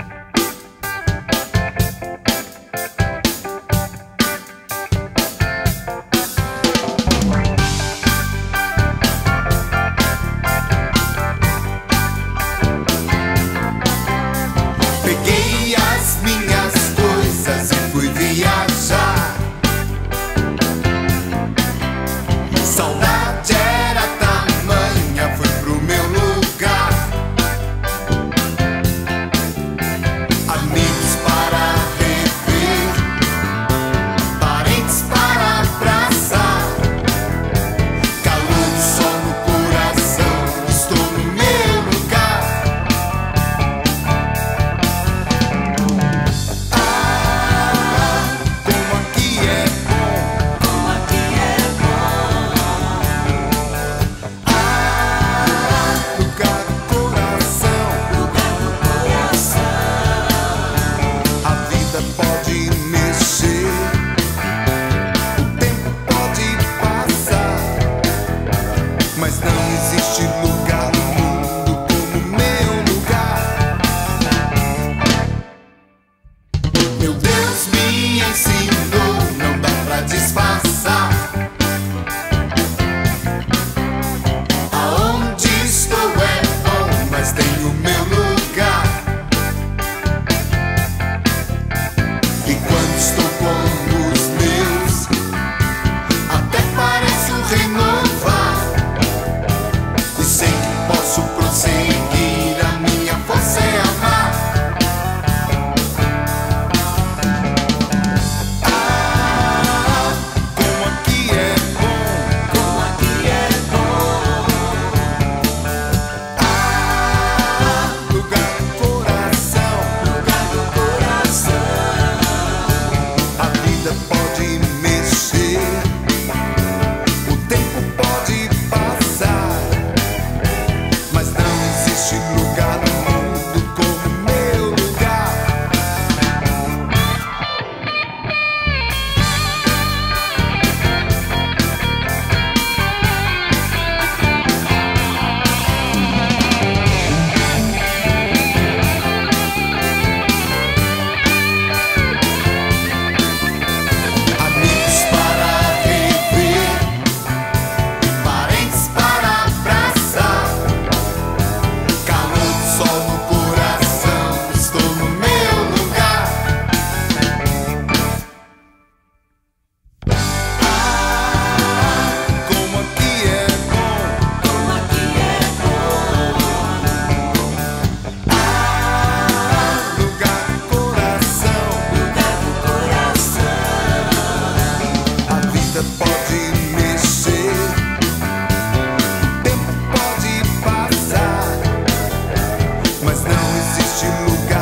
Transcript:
Lugar